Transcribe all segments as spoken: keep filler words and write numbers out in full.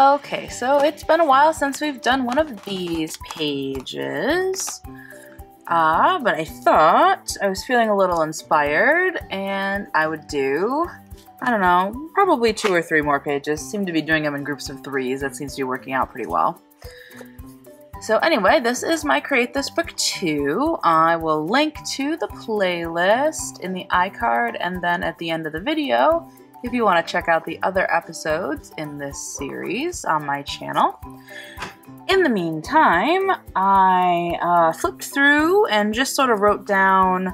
Okay, so it's been a while since we've done one of these pages. Ah, uh, but I thought I was feeling a little inspired and I would do, I don't know, probably two or three more pages. Seem to be doing them in groups of threes. That seems to be working out pretty well. So anyway, this is my Create This Book two. I will link to the playlist in the iCard and then at the end of the video if you want to check out the other episodes in this series on my channel. In the meantime, I uh, flipped through and just sort of wrote down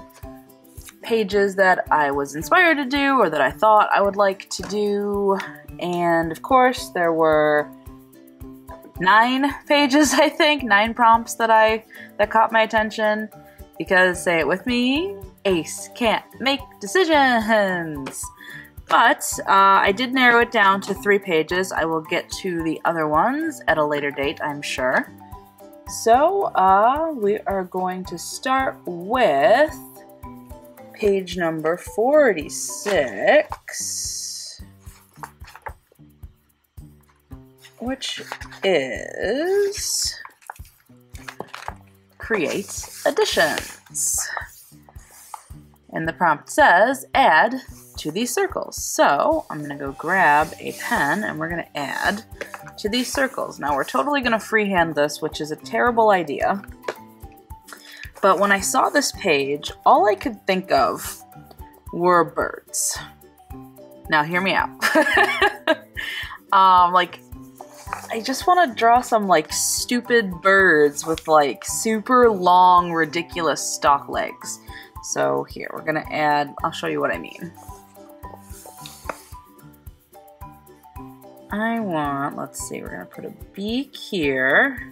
pages that I was inspired to do or that I thought I would like to do, and of course there were nine pages, I think, nine prompts that I that caught my attention because, say it with me, Ace can't make decisions. But uh, I did narrow it down to three pages. I will get to the other ones at a later date, I'm sure. So uh, we are going to start with page number forty-six, which is Create Additions. And the prompt says, add to these circles. So I'm gonna go grab a pen and we're gonna add to these circles. Now we're totally gonna freehand this, which is a terrible idea. But when I saw this page, all I could think of were birds. Now hear me out. um, like, I just wanna draw some like stupid birds with like super long, ridiculous stalk legs. So here, we're gonna add, I'll show you what I mean. I want, let's see, we're gonna put a beak here.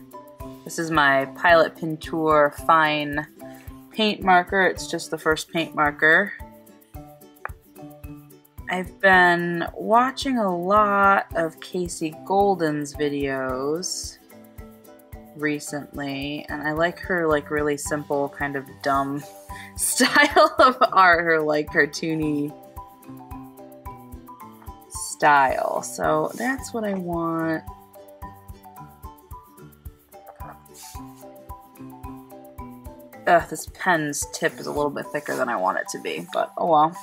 This is my Pilot Pintor fine paint marker. It's just the first paint marker. I've been watching a lot of Kasey Golden's videos recently, and I like her like really simple kind of dumb style of art, her like cartoony style. So that's what I want. Ugh, this pen's tip is a little bit thicker than I want it to be, but oh well.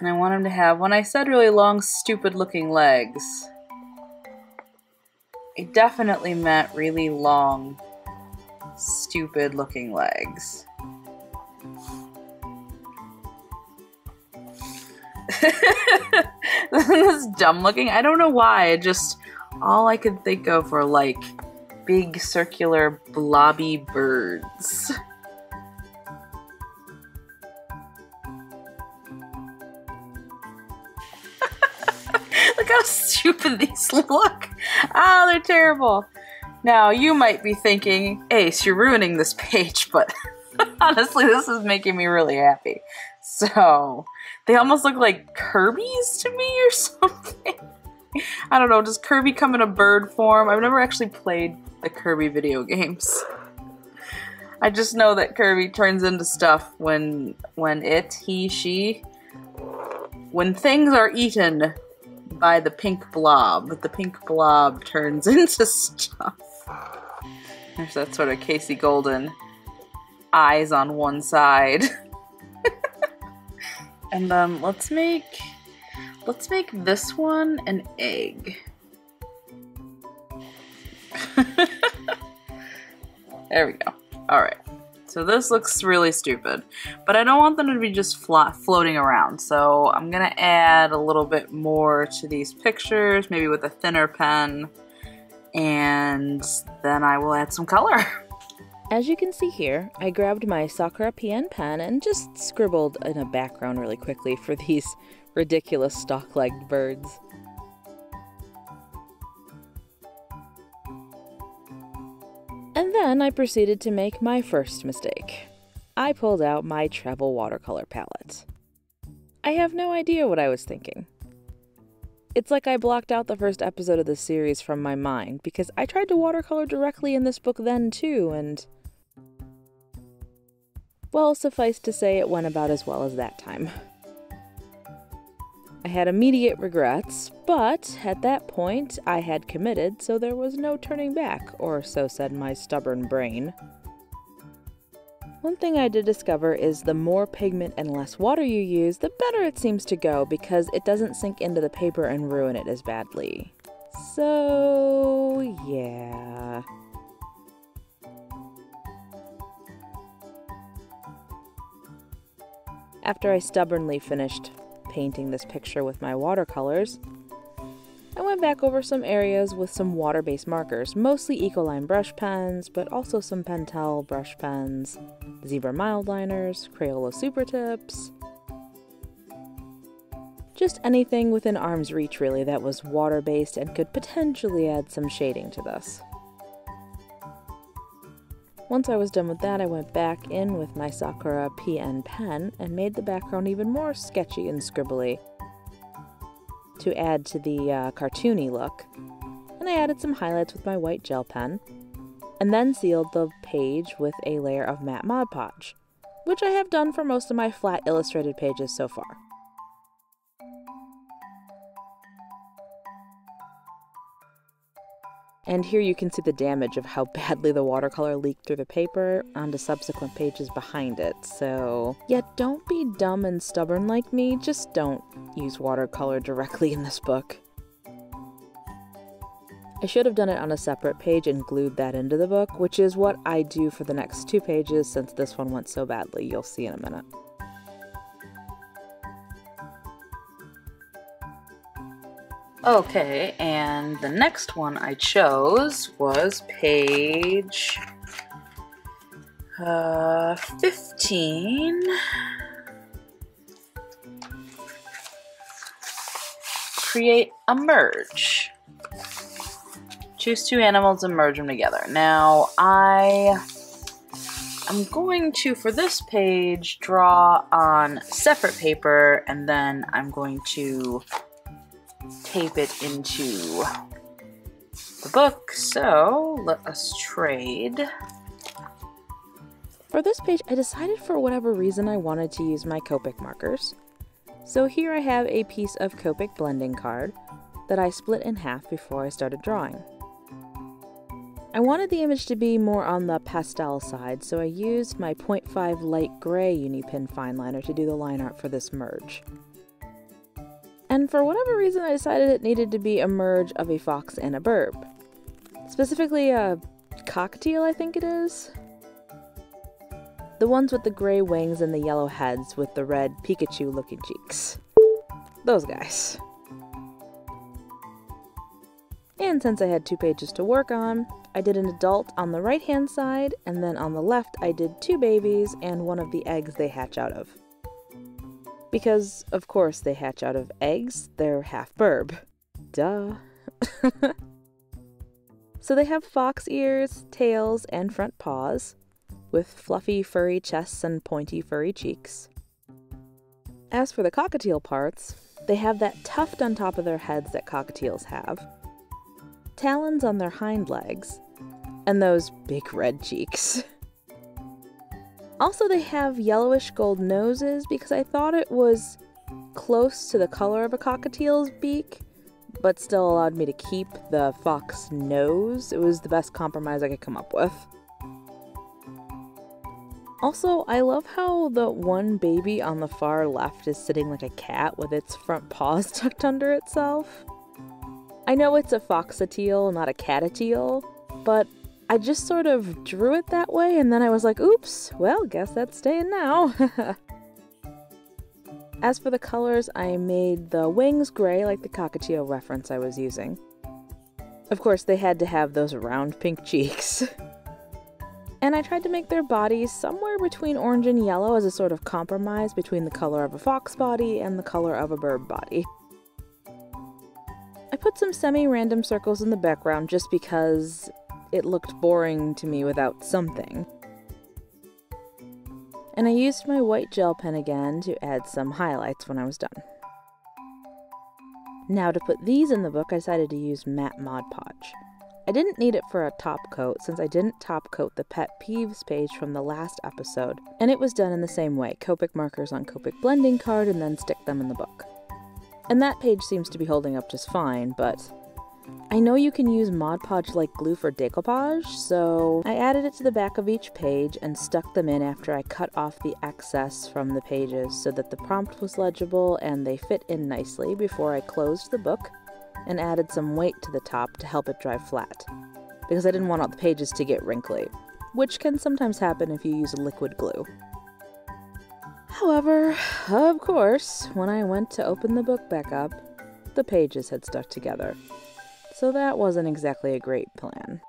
And I want him to have, when I said really long, stupid looking legs, I definitely meant really long, stupid looking legs. This is dumb looking. I don't know why, just all I could think of were like big circular blobby birds. How stupid these look. Ah, oh, they're terrible. Now, you might be thinking, Ace, you're ruining this page, but honestly, this is making me really happy. So, they almost look like Kirby's to me or something. I don't know, does Kirby come in a bird form? I've never actually played the Kirby video games. I just know that Kirby turns into stuff when, when it, he, she, when things are eaten by the pink blob. The pink blob turns into stuff. There's that sort of Kasey Golden eyes on one side. And um, let's make, let's make this one an egg. There we go. All right. So this looks really stupid, but I don't want them to be just flo floating around, so I'm gonna add a little bit more to these pictures, maybe with a thinner pen, and then I will add some color. As you can see here, I grabbed my Sakura P N pen and just scribbled in a background really quickly for these ridiculous stalk-legged birds. And then I proceeded to make my first mistake. I pulled out my travel watercolor palette. I have no idea what I was thinking. It's like I blocked out the first episode of the series from my mind because I tried to watercolor directly in this book then too, and Well, suffice to say it went about as well as that time. I had immediate regrets, but at that point I had committed, so there was no turning back, or so said my stubborn brain. One thing I did discover is the more pigment and less water you use, the better it seems to go because it doesn't sink into the paper and ruin it as badly. So, yeah. After I stubbornly finished painting this picture with my watercolors, I went back over some areas with some water-based markers, mostly Ecoline brush pens, but also some Pentel brush pens, Zebra Mildliners, Crayola Super Tips, just anything within arm's reach really that was water-based and could potentially add some shading to this. Once I was done with that, I went back in with my Sakura P N pen and made the background even more sketchy and scribbly, to add to the uh, cartoony look, and I added some highlights with my white gel pen, and then sealed the page with a layer of matte Mod Podge, which I have done for most of my flat illustrated pages so far. And here you can see the damage of how badly the watercolor leaked through the paper onto subsequent pages behind it, so... Yeah, don't be dumb and stubborn like me, just don't use watercolor directly in this book. I should have done it on a separate page and glued that into the book, which is what I do for the next two pages since this one went so badly, you'll see in a minute. Okay, and the next one I chose was page uh, fifteen. Create a merge. Choose two animals and merge them together. Now, I am going to, for this page, draw on separate paper, and then I'm going to tape it into the book, so let us trade. For this page, I decided for whatever reason I wanted to use my Copic markers. So here I have a piece of Copic blending card that I split in half before I started drawing. I wanted the image to be more on the pastel side, so I used my point five light gray Unipin fine liner to do the line art for this merge. And for whatever reason, I decided it needed to be a merge of a fox and a bird. Specifically, a cockatiel, I think it is? The ones with the gray wings and the yellow heads with the red Pikachu-looking cheeks. Those guys. And since I had two pages to work on, I did an adult on the right-hand side, and then on the left I did two babies and one of the eggs they hatch out of. Because, of course, they hatch out of eggs, they're half-burb. Duh. So they have fox ears, tails, and front paws, with fluffy, furry chests and pointy, furry cheeks. As for the cockatiel parts, they have that tuft on top of their heads that cockatiels have, talons on their hind legs, and those big red cheeks. Also, they have yellowish gold noses because I thought it was close to the color of a cockatiel's beak, but still allowed me to keep the fox nose. It was the best compromise I could come up with. Also, I love how the one baby on the far left is sitting like a cat with its front paws tucked under itself. I know it's a foxatiel, not a catatiel, but I just sort of drew it that way, and then I was like, oops, well, guess that's staying now. As for the colors, I made the wings gray like the cockatiel reference I was using. Of course, they had to have those round pink cheeks. And I tried to make their bodies somewhere between orange and yellow as a sort of compromise between the color of a fox body and the color of a bird body. I put some semi-random circles in the background just because it looked boring to me without something. And I used my white gel pen again to add some highlights when I was done. Now to put these in the book, I decided to use matte Mod Podge. I didn't need it for a top coat since I didn't top coat the pet peeves page from the last episode, and it was done in the same way, Copic markers on Copic blending card and then stick them in the book. And that page seems to be holding up just fine, but I know you can use Mod Podge like glue for decoupage, so I added it to the back of each page and stuck them in after I cut off the excess from the pages so that the prompt was legible and they fit in nicely before I closed the book and added some weight to the top to help it dry flat, because I didn't want all the pages to get wrinkly, which can sometimes happen if you use liquid glue. However, of course, when I went to open the book back up, the pages had stuck together. So that wasn't exactly a great plan.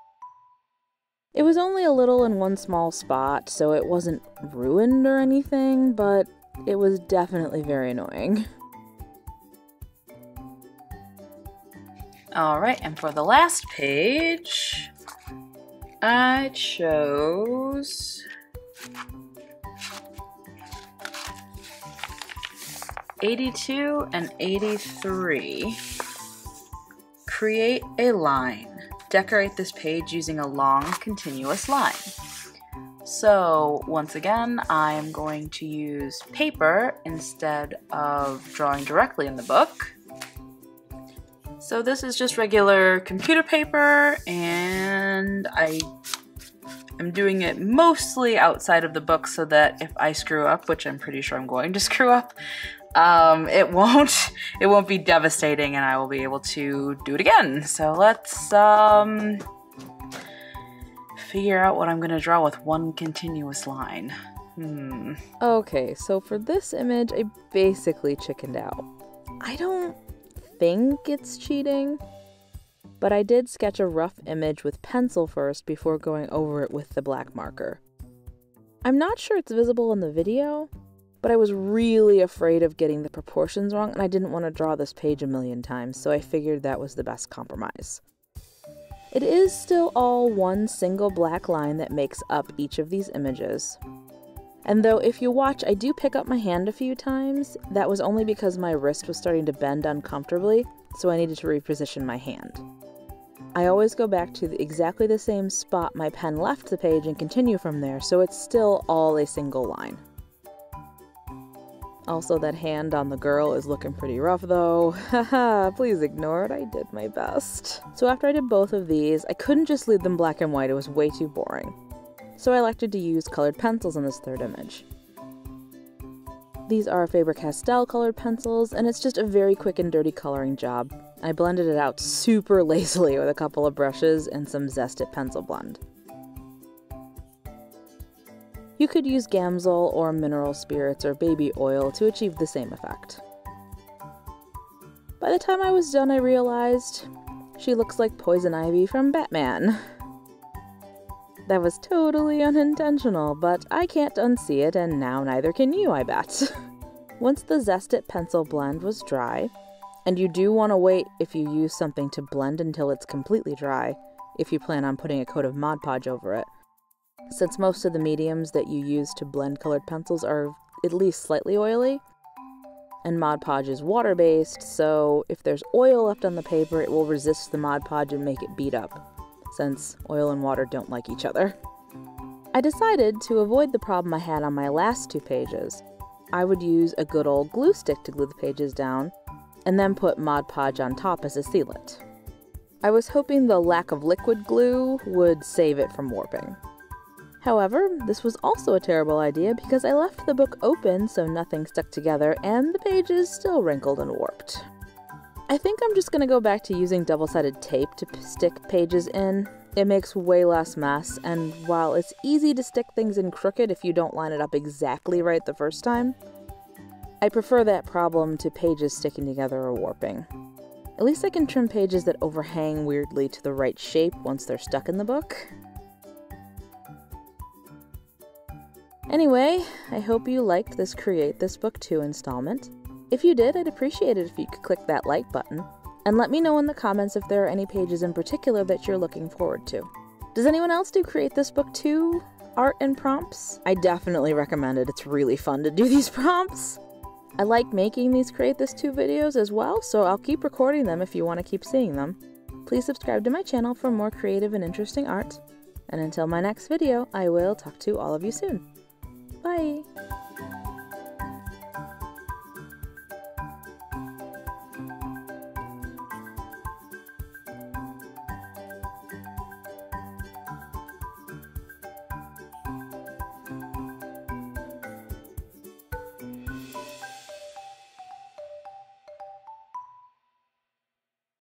It was only a little in one small spot, so it wasn't ruined or anything, but it was definitely very annoying. Alright, and for the last page, I chose eighty-two and eighty-three. Create a line. Decorate this page using a long, continuous line. So, once again, I'm going to use paper instead of drawing directly in the book. So this is just regular computer paper, and I am doing it mostly outside of the book so that if I screw up, which I'm pretty sure I'm going to screw up, Um, it won't, it won't be devastating and I will be able to do it again. So let's, um, figure out what I'm going to draw with one continuous line. Hmm. Okay, so for this image, I basically chickened out. I don't think it's cheating, but I did sketch a rough image with pencil first before going over it with the black marker. I'm not sure it's visible in the video, but I was really afraid of getting the proportions wrong and I didn't want to draw this page a million times, so I figured that was the best compromise. It is still all one single black line that makes up each of these images. And though if you watch, I do pick up my hand a few times, that was only because my wrist was starting to bend uncomfortably, so I needed to reposition my hand. I always go back to exactly the same spot my pen left the page and continue from there, so it's still all a single line. Also, that hand on the girl is looking pretty rough though. Haha, please ignore it, I did my best. So after I did both of these, I couldn't just leave them black and white, it was way too boring. So I elected to use colored pencils in this third image. These are Faber Castell colored pencils, and it's just a very quick and dirty coloring job. I blended it out super lazily with a couple of brushes and some Zest It pencil blend. You could use Gamsol or mineral spirits or baby oil to achieve the same effect. By the time I was done, I realized she looks like Poison Ivy from Batman. That was totally unintentional, but I can't unsee it, and now neither can you, I bet. Once the Zest It pencil blend was dry, and you do want to wait if you use something to blend until it's completely dry, if you plan on putting a coat of Mod Podge over it, since most of the mediums that you use to blend colored pencils are at least slightly oily, and Mod Podge is water-based, so if there's oil left on the paper, it will resist the Mod Podge and make it beat up, since oil and water don't like each other. I decided to avoid the problem I had on my last two pages. I would use a good old glue stick to glue the pages down, and then put Mod Podge on top as a sealant. I was hoping the lack of liquid glue would save it from warping. However, this was also a terrible idea because I left the book open so nothing stuck together and the pages still wrinkled and warped. I think I'm just going to go back to using double-sided tape to stick pages in. It makes way less mess, and while it's easy to stick things in crooked if you don't line it up exactly right the first time, I prefer that problem to pages sticking together or warping. At least I can trim pages that overhang weirdly to the right shape once they're stuck in the book. Anyway, I hope you liked this Create This Book two installment. If you did, I'd appreciate it if you could click that like button, and let me know in the comments if there are any pages in particular that you're looking forward to. Does anyone else do Create This Book two art and prompts? I definitely recommend it, it's really fun to do these prompts! I like making these Create This two videos as well, so I'll keep recording them if you want to keep seeing them. Please subscribe to my channel for more creative and interesting art. And until my next video, I will talk to all of you soon.